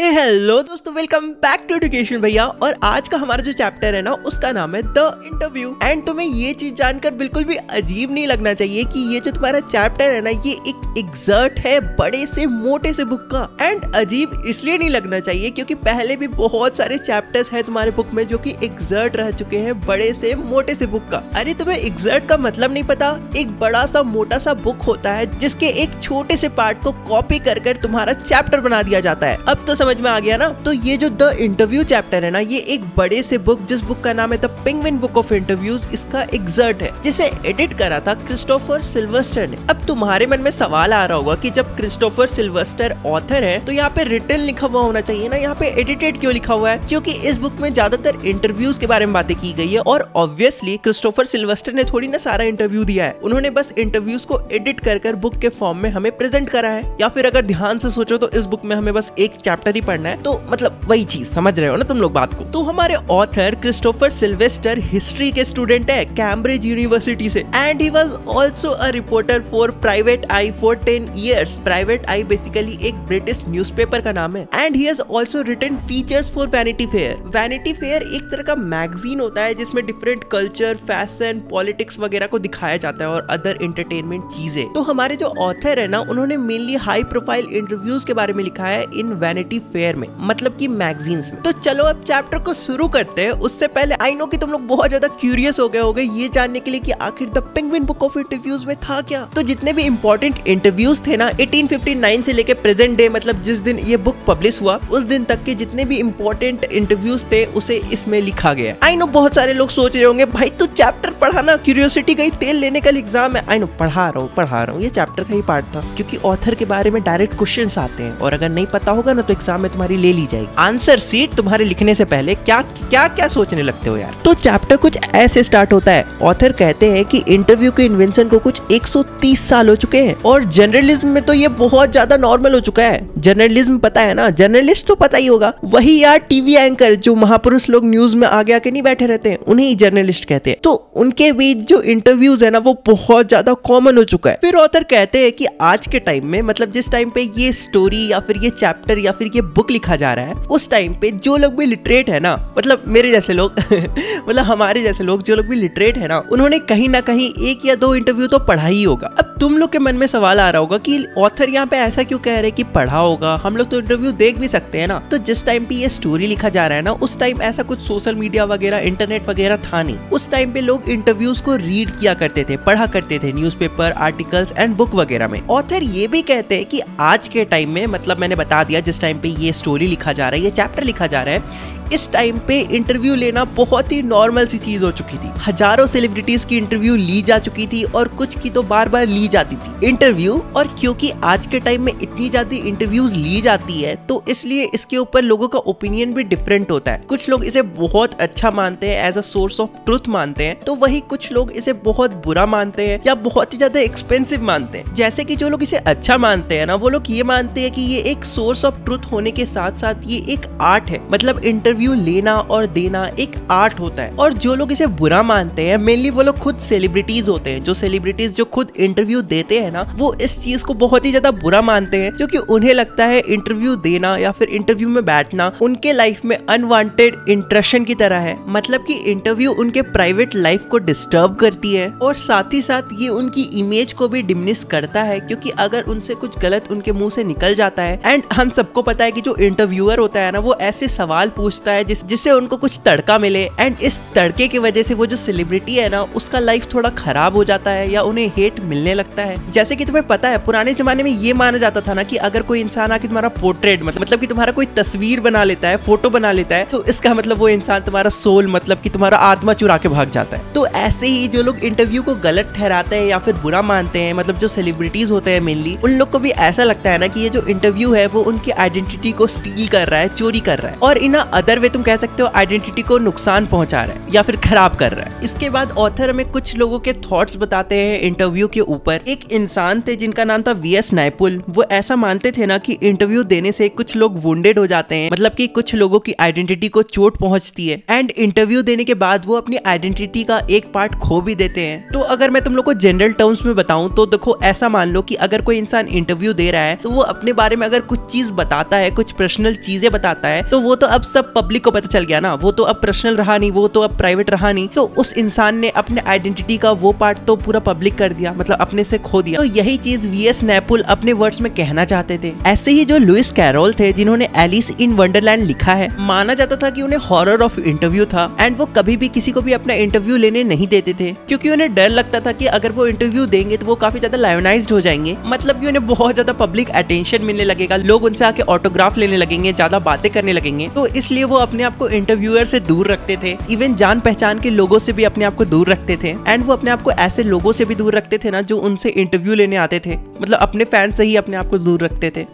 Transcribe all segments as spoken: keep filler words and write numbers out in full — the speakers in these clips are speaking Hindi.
हेलो दोस्तों, वेलकम बैक टू एजुकेशन भैया। और आज का हमारा जो चैप्टर है ना, उसका नाम है द इंटरव्यू। एंड तुम्हें ये चीज जानकर बिल्कुल भी अजीब नहीं लगना चाहिए कि ये जो तुम्हारा चैप्टर है ना, ये एक एग्जर्ट है बड़े से मोटे से बुक का। एंड अजीब इसलिए नहीं लगना चाहिए क्योंकि पहले भी बहुत सारे चैप्टर्स है तुम्हारे बुक में जो की एग्जर्ट रह चुके हैं बड़े से मोटे से बुक का। अरे तुम्हें एग्जर्ट का मतलब नहीं पता? एक बड़ा सा मोटा सा बुक होता है जिसके एक छोटे से पार्ट को कॉपी कर कर तुम्हारा चैप्टर बना दिया जाता है। अब तो समझ में आ गया ना। तो ये जो द इंटरव्यू चैप्टर है ना, ये एक बड़े से बुक, जिस बुक का नाम है the Penguin book of interviews, इसका एग्जर्ट है जिसे एडिट करा था क्रिस्टोफर सिल्वेस्टर ने। अब तुम्हारे मन में सवाल आ रहा होगा कि जब क्रिस्टोफर सिल्वेस्टर ऑथर है तो यहाँ पे रिटन लिखा हुआ होना चाहिए ना, यहाँ पे एडिटेड क्यों लिखा हुआ है? क्योंकि इस बुक में ज्यादातर इंटरव्यूज के बारे में बातें की गई है और ऑब्वियसली क्रिस्टोफर सिल्वेस्टर ने थोड़ी ना सारा इंटरव्यू दिया है, उन्होंने बस इंटरव्यूज को एडिट कर कर बुक के फॉर्म में हमें प्रेजेंट करा है। या फिर अगर ध्यान से सोचो तो इस बुक में हमें बस एक चैप्टर ही पढ़ना है, तो मतलब वही चीज, समझ रहे हो ना तुम लोग बात को। तो हमारे ऑथर क्रिस्टोफर सिल्वेस्टर हिस्ट्री के स्टूडेंट है कैम्ब्रिज यूनिवर्सिटी से। And he was also a reporter for Private Eye for ten years. Private Eye basically एक ब्रिटिश न्यूज़पेपर का नाम है। And he has also written features for Vanity Fair. Vanity Fair एक तरह का मैगजीन होता है जिसमें डिफरेंट कल्चर, फैशन, पॉलिटिक्स वगैरह को दिखाया जाता है और अदर एंटरटेनमेंट चीजें। तो हमारे जो ऑथर है ना, उन्होंने मेनली हाई प्रोफाइल इंटरव्यूज के बारे में लिखा है इन वैनिटी फेयर में, मतलब कि मैगजीन्स में। तो चलो अब चैप्टर को शुरू करते हैं। उससे पहले आई नो कि तुम लोग बहुत ज्यादा क्यूरियस हो गए होगे ये जानने के लिए कि आखिर the Penguin book of interviews में था क्या। तो जितने भी इंपॉर्टेंट इंटरव्यूज थे ना, एटीन फिफ्टी नाइन से लेके प्रेजेंट डे, मतलब जिस दिन ये बुक पब्लिश हुआ उस दिन तक के जितने भी इंपॉर्टेंट इंटरव्यूज थे उसे इसमें लिखा गया। आई नो बहुत सारे लोग सोच रहे होंगे भाई तू चैप्टर पढ़ाना, क्यूरियोसिटी का ही तेल लेने का एग्जाम है। आई नो पढ़ा रहा हूँ पढ़ा रहा हूँ ये चैप्टर का ही पार्ट था क्योंकि ऑथर के बारे में डायरेक्ट क्वेश्चंस आते हैं और अगर नहीं पता होगा ना तो एग्जाम में तुम्हारी ले ली जाएगी। आंसर सीट तुम्हारे लिखने से पहले क्या क्या क्या सोचने लगते हो यार। तो चैप्टर कुछ ऐसे स्टार्ट होता है। ऑथर कहते हैं कि इंटरव्यू के इन्वेंशन को कुछ एक सौ तीस साल हो चुके हैं और जर्नलिज्म में तो ये बहुत ज्यादा नॉर्मल हो चुका है। जर्नलिज्म पता है ना, जर्नलिस्ट तो पता ही होगा, वही यार टीवी एंकर जो महापुरुष लोग न्यूज में आगे आके नहीं बैठे रहते हैं उन्हें जर्नलिस्ट कहते हैं। तो उनके बीच जो इंटरव्यूज है ना वो बहुत ज्यादा कॉमन हो चुका है। फिर ऑथर कहते हैं कि आज के टाइम में, मतलब जिस टाइम पे ये स्टोरी या फिर ये चैप्टर या फिर ये बुक लिखा जा रहा है, उस टाइम पे जो लोग भी लिटरेट है ना, मतलब मेरे जैसे लोग मतलब हमारे जैसे लोग जो लोग भी लिटरेट है ना, उन्होंने कहीं ना कहीं एक या दो इंटरव्यू तो पढ़ा ही होगा। अब तुम लोग के मन में सवाल आ रहा होगा कि ऑथर यहाँ पे ऐसा क्यों कह रहे हैं कि पढ़ा होगा, हम लोग तो इंटरव्यू देख भी सकते हैं ना। तो जिस टाइम पे ये स्टोरी लिखा जा रहा है ना, उस टाइम ऐसा कुछ सोशल मीडिया वगैरह, इंटरनेट वगैरह था नहीं। उस टाइम पे लोग इंटरव्यूज को रीड किया करते थे, पढ़ा करते थे न्यूज़पेपर, आर्टिकल्स एंड बुक वगैरह में। ऑथर ये भी कहते हैं कि आज के टाइम में, मतलब मैंने बता दिया जिस टाइम पे ये स्टोरी लिखा जा रहा है, ये चैप्टर लिखा जा रहा है, इस टाइम पे इंटरव्यू लेना बहुत ही नॉर्मल सी चीज हो चुकी थी। हजारों सेलिब्रिटीज की इंटरव्यू ली जा चुकी थी और कुछ की तो बार बार ली जाती थी इंटरव्यू। और क्योंकि आज के टाइम में इतनी ज्यादा इंटरव्यूज ली जाती है तो इसलिए इसके ऊपर लोगों का ओपिनियन भी डिफरेंट होता है। कुछ लोग इसे बहुत अच्छा मानते हैं, as a source of truth मानते हैं, तो वही कुछ लोग इसे बहुत बुरा मानते हैं या बहुत ही ज्यादा एक्सपेंसिव मानते हैं। जैसे कि जो लोग इसे अच्छा मानते हैं ना, वो लोग ये मानते हैं कि ये एक सोर्स ऑफ ट्रुथ होने के साथ साथ ये एक आर्ट है, मतलब इंटरव्यू व्यू लेना और देना एक आर्ट होता है। और जो लोग इसे बुरा मानते हैं, मेनली वो लोग खुद सेलिब्रिटीज होते हैं। जो सेलिब्रिटीज जो खुद इंटरव्यू देते हैं ना, वो इस चीज को बहुत ही ज्यादा बुरा मानते हैं क्योंकि उन्हें लगता है इंटरव्यू देना या फिर इंटरव्यू में बैठना उनके लाइफ में अनवांटेड इंट्रशन की तरह है, मतलब कि इंटरव्यू उनके प्राइवेट लाइफ को डिस्टर्ब करती है और साथ ही साथ ये उनकी इमेज को भी डिमिनिश करता है क्योंकि अगर उनसे कुछ गलत उनके मुंह से निकल जाता है। एंड हम सबको पता है कि जो इंटरव्यूअर होता है ना, वो ऐसे सवाल पूछता है जिस, जिससे उनको कुछ तड़का मिले। एंड इस तड़के की वजह से वो जो सेलिब्रिटी है ना, उसका लाइफ थोड़ा खराब हो जाता है या उन्हें हेट मिलने लगता है। जैसे कि तुम्हें पता है पुराने जमाने में ये माना जाता था ना कि अगर कोई इंसान आके तुम्हारा पोर्ट्रेट, मतलब कि तुम्हारा कोई तस्वीर बना लेता है, फोटो बना लेता है, तो इसका मतलब वो इंसान तुम्हारा सोल, मतलब कि तुम्हारा आत्मा चुरा के भाग जाता है। तो ऐसे ही जो लोग इंटरव्यू को गलत ठहराते हैं या फिर बुरा मानते हैं, मतलब जो सेलिब्रिटीज होते हैं मेनली, उन लोग को भी ऐसा लगता है ना कि ये जो इंटरव्यू है वो उनकी आइडेंटिटी को स्टील कर रहा है, चोरी कर रहा है और इन अदर हर वे तुम कह सकते हो आइडेंटिटी को नुकसान पहुंचा रहा है या फिर खराब कर रहा है। इसके बाद ऑथर हमें कुछ लोगों के थॉट्स बताते हैं इंटरव्यू के ऊपर। एक इंसान थे जिनका नाम था वी एस नायपॉल। वो ऐसा मानते थे ना कि इंटरव्यू देने से कुछ लोग वुंडेड हो जाते हैं, मतलब कि कुछ लोगों की आइडेंटिटी को चोट पहुंचती है, एंड इंटरव्यू देने के बाद वो अपनी आइडेंटिटी का एक पार्ट खो भी देते हैं। तो अगर मैं तुम लोग को जनरल टर्म्स में बताऊं तो देखो, ऐसा मान लो कि अगर कोई इंसान इंटरव्यू दे रहा है तो वो अपने बारे में अगर कुछ चीज बताता है, कुछ पर्सनल चीजें बताता है, तो वो तो अब सब पब्लिक को पता चल गया ना, वो तो अब पर्सनल रहा नहीं, वो तो अब प्राइवेट रहा नहीं। तो उस इंसान ने अपने आइडेंटिटी का वो पार्ट तो पूरा पब्लिक कर दिया, मतलब अपने से खो दिया। तो यही चीज वी एस नायपॉल अपने वर्ड्स में कहना चाहते थे। ऐसे ही जो लुइस कैरोल थे जिन्होंने एलिस इन वंडरलैंड लिखा है, माना जाता था कि उन्हें हॉरर ऑफ इंटरव्यू था, एंड वो कभी भी किसी को भी अपना इंटरव्यू लेने नहीं देते थे क्योंकि उन्हें डर लगता था कि अगर वो इंटरव्यू देंगे तो वो काफी ज्यादा लायोनाइज्ड हो जाएंगे, मतलब कि उन्हें बहुत ज्यादा पब्लिक अटेंशन मिलने लगेगा, लोग उनसे आके ऑटोग्राफ लेने लगेंगे, ज्यादा बातें करने लगेंगे। तो इसलिए वो अपने आप को इंटरव्यूअर से दूर रखते थे, इवन जान पहचान के लोगों से भी अपने आप को दूर रखते थे, एंड वो अपने आप को ऐसे लोगों से भी दूर रखते थे ना जो उनसे इंटरव्यू लेने आते थे, मतलब अपने फैन से ही अपने आप को दूर रखते थे।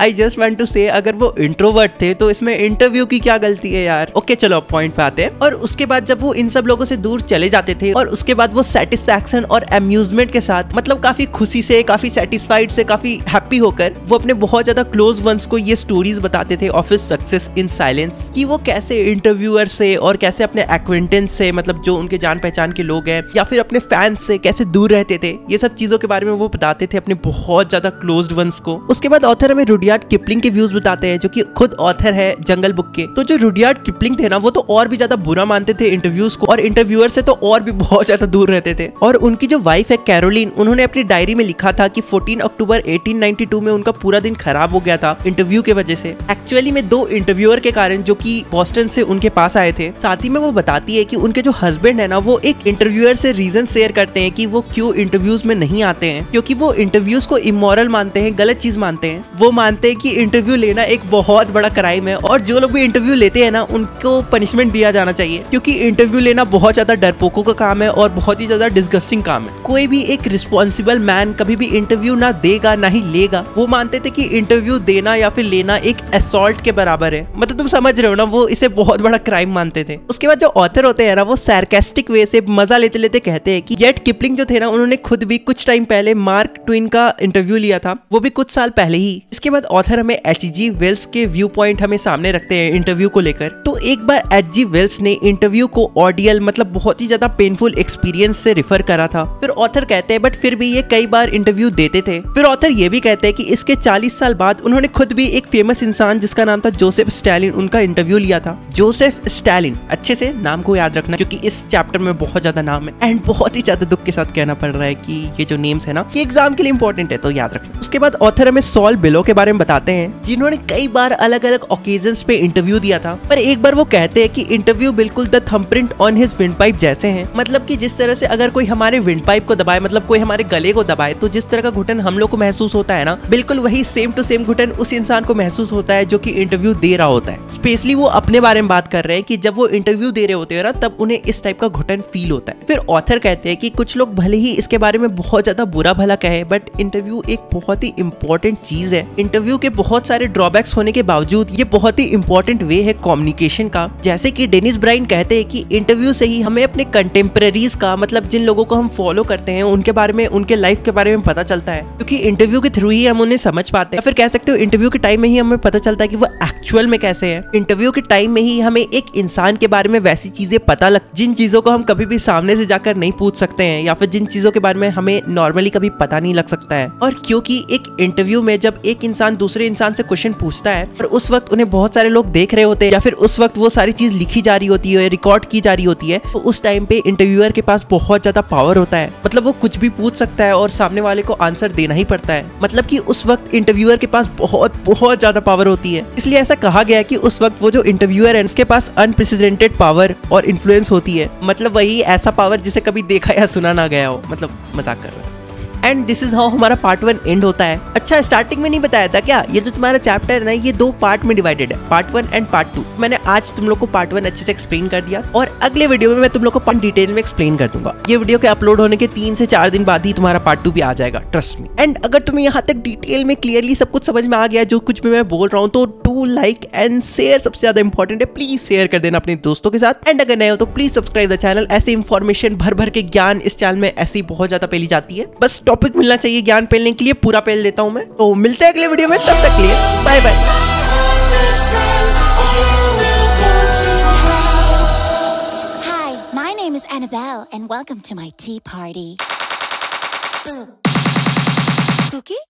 आई जस्ट वांट टू से अगर वो इंट्रोवर्ट थे तो इसमें इंटरव्यू की क्या गलती है यार। ओके okay, चलो पॉइंट पे आते हैं। और उसके बाद जब वो इन सब लोगों से दूर चले जाते थे और उसके बाद वो सेटिस्फैक्शन और अम्यूजमेंट के साथ, मतलब काफी खुशी से, काफी सेटिस्फाइड से, काफी हैप्पी होकर वो अपने बहुत ज्यादा क्लोज वंस को ये स्टोरीज बताते थे of his success in silence, कि वो कैसे इंटरव्यूअर से और कैसे अपने एक्विंटेंस से, मतलब जो उनके जान पहचान के लोग हैं या फिर अपने फैंस से कैसे दूर रहते थे। ये सब चीजों के बारे में वो बताते थे अपने बहुत ज्यादा क्लोज वंस को। उसके बाद ऑथर हमें रुडियार्ड किपलिंग के व्यूज बताते हैं जो कि खुद ऑथर है जंगल बुक के। तो जो रुडियार्ड किपलिंग थे ना, वो तो और भी ज्यादा बुरा मानते थे इंटरव्यूज को और इंटरव्यूअर से तो और भी बहुत ज्यादा दूर रहते थे। और उनकी जो वाइफ है कैरोलिन, उन्होंने अपनी डायरी में लिखा था कि चौदह अक्टूबर अठारह सौ बानवे में उनका पूरा दिन खराब हो गया था इंटरव्यू के वजह से, एक्चुअली में दो इंटरव्यूअर के कारण जो कि बोस्टन से उनके पास आए थे। साथ ही में वो बताती है कि उनके जो हस्बैंड है ना, वो एक इंटरव्यूअर से रीजन शेयर करते हैं कि वो क्यों इंटरव्यूज में नहीं आते हैं, क्योंकि वो इंटरव्यूज को इमोरल मानते हैं, गलत चीज मानते हैं। वो मानते हैं कि इंटरव्यू लेना एक बहुत बड़ा क्राइम है और जो लोग भी इंटरव्यू लेते हैं ना उनको पनिशमेंट दिया जाना चाहिए, क्योंकि इंटरव्यू लेना बहुत ज्यादा डरपोकों का काम है और बहुत ही ज्यादा डिस्गस्टिंग काम है। कोई भी एक रिस्पॉन्सिबल मैन कभी भी इंटरव्यू ना देगा ना ही लेगा। वो मानते थे कि इंटरव्यू देना या फिर लेना एक असॉल्ट के बराबर है, मतलब तुम समझ रहे हो ना, वो इसे बहुत बड़ा क्राइम मानते थे। उसके बाद जो ऑथर होते हैं ना, वो सार्केस्टिक वे से मजा लेते लेते कहते हैं कि येट किपलिंग जो थे ना, उन्होंने खुद भी कुछ टाइम पहले मार्क ट्वेन का इंटरव्यू लिया था, वो भी कुछ साल पहले ही। इसके बाद ऑथर हमें एच जी वेल्स के व्यू पॉइंट हमें सामने रखते हैं इंटरव्यू को लेकर। तो एक बार एच जी वेल्स ने इंटरव्यू को ऑडियल, मतलब बहुत ही ज्यादा पेनफुल एक्सपीरियंस से रिफर करा था। फिर ऑथर कहते हैं बट फिर भी ये कई बार इंटरव्यू देते थे। फिर ऑथर ये भी कहते हैं कि इसके चालीस साल बाद उन्होंने खुद भी एक फेमस इंसान जिसका नाम था जोसेफ स्टालिन, उनका इंटरव्यू लिया था। जोसेफ स्टालिन, अच्छे से नाम को याद रखना क्योंकि इस चैप्टर में बहुत ज्यादा नाम है, एंड बहुत ही ज्यादा दुख के साथ कहना पड़ रहा है कि ये जो नेम्स है ना, ये एग्जाम के लिए इंपॉर्टेंट है, तो याद रखना। उसके बाद ऑथर हमें सॉल बेलो के बारे में बताते हैं जिन्होंने कई बार अलग अलग ओकेजन्स पे इंटरव्यू दिया था, पर एक बार वो कहते हैं कि इंटरव्यू बिल्कुल the thumbprint on his windpipe जैसे हैं, मतलब कि जिस तरह से अगर कोई हमारे विंडपाइप को दबाए, मतलब कोई हमारे गले को दबाए तो जिस तरह का घुटन हम लोग को महसूस होता है ना, बिल्कुल वही सेम टू सेम घुटन उस इंसान को महसूस होता है जो कि इंटरव्यू दे रहा होता है। स्पेशली वो अपने बारे में बात कर रहे हैं कि जब वो इंटरव्यू दे रहे होते हैं ना, तब उन्हें इस टाइप का घुटन फील होता है। फिर ऑथर कहते हैं कि कुछ लोग भले ही इसके बारे में बहुत ज्यादा बुरा भला कहे, बट इंटरव्यू एक बहुत ही इंपॉर्टेंट चीज है। इंटरव्यू के बहुत सारे ड्रॉबैक्स होने के बावजूद ये बहुत ही इंपॉर्टेंट वे है कम्युनिकेशन का। जैसे कि डेनिस ब्राइन कहते हैं कि इंटरव्यू से ही हमें अपने कंटेम्प्रेरीज का, मतलब जिन लोगों को हम फॉलो करते हैं उनके बारे में, उनके लाइफ के बारे में पता चलता है, क्योंकि इंटरव्यू के थ्रू ही हम उन्हें समझ पाते हैं। फिर कह सकते हो इंटरव्यू के टाइम में ही हमें पता चलता है कि वो एक्चुअल में कैसे हैं। इंटरव्यू के टाइम में ही हमें एक इंसान के बारे में वैसी चीजें पता लग, जिन चीजों को हम कभी भी सामने से जाकर नहीं पूछ सकते हैं, या फिर जिन चीजों के बारे में हमें नॉर्मली कभी पता नहीं लग सकता है। और क्योंकि एक इंटरव्यू में जब एक इंसान दूसरे इंसान से क्वेश्चन पूछता है और उस वक्त उन्हें बहुत सारे लोग देख रहे होते हैं या फिर उस वक्त वो सारी चीज लिखी जा रही होती है, रिकॉर्ड की जा रही होती है, तो उस टाइम पे इंटरव्यूअर के पास बहुत ज्यादा पावर होता है, मतलब वो कुछ भी पूछ सकता है और सामने वाले को आंसर देना ही पड़ता है, मतलब कि उस वक्त इंटरव्यूअर के पास बहुत बहुत ज्यादा पावर होती है। इसलिए ऐसा कहा गया है कि उस वक्त वो जो इंटरव्यूअर है उसके पास अनप्रेसिडेंटेड पावर और इन्फ्लुएंस होती है, मतलब वही ऐसा पावर जिसे कभी देखा या सुना ना गया हो, मतलब मजाक कर रहा है। एंड दिस इज हाउ हमारा पार्ट वन एंड होता है। अच्छा, स्टार्टिंग में नहीं बताया था क्या, ये जो तुम्हारा चैप्टर है ना, ये दो पार्ट में डिवाइडेड है, part one and part two. मैंने आज तुम लोग को पार्ट वन अच्छे से एक्सप्लेन कर दिया और अगले वीडियो में मैं तुम लोग को पार्ट डिटेल में एक्सप्लेन कर दूंगा। ये वीडियो के अपलोड होने के तीन से चार दिन बाद ही तुम्हारा पार्ट टू भी आ जाएगा, ट्रस्ट मी। एंड अगर तुम्हें यहाँ तक डिटेल में क्लियरली सब कुछ समझ में आ गया जो कुछ भी मैं बोल रहा हूँ, तो to do like and share, सबसे ज्यादा इंपॉर्टेंट है, प्लीज शेयर कर देना अपने दोस्तों के साथ। एंड अगर नए हो तो प्लीज सब्सक्राइब द चैनल। ऐसी इंफॉर्मेशन भर भर के ज्ञान इस चैनल में ऐसी बहुत ज्यादा फैली जाती है, बस टॉपिक मिलना चाहिए ज्ञान फैलने के लिए, पूरा फैल देता हूँ मैं। तो मिलते हैं अगले वीडियो में, तब तक के लिए bye bye. Annabelle, and welcome to my tea party. Cookie?